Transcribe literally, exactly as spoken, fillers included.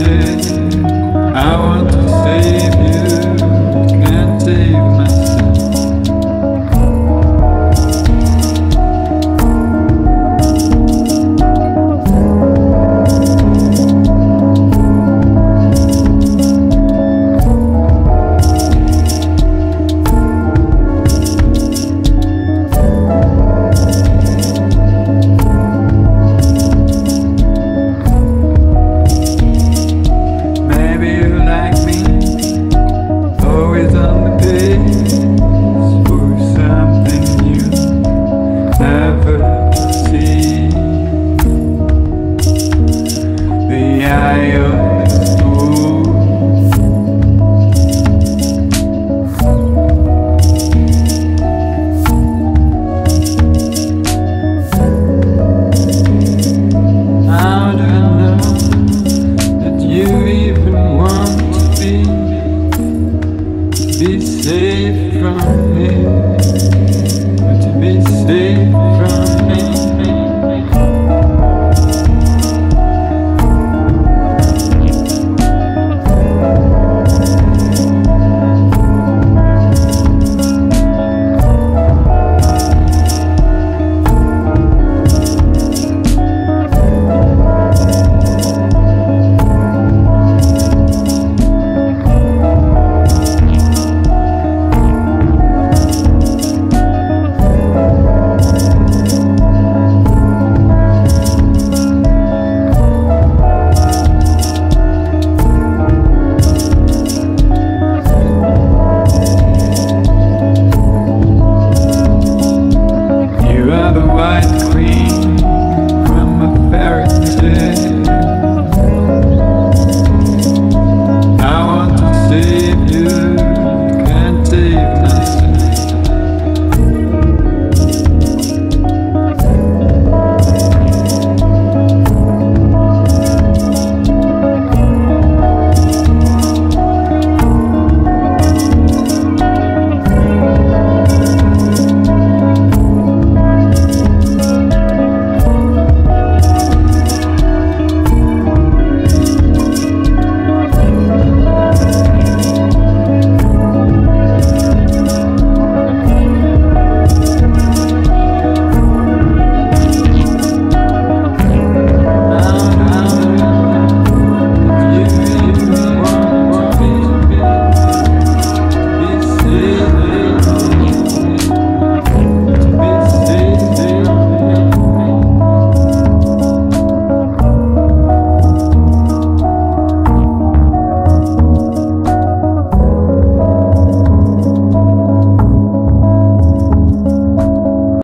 wasted. I want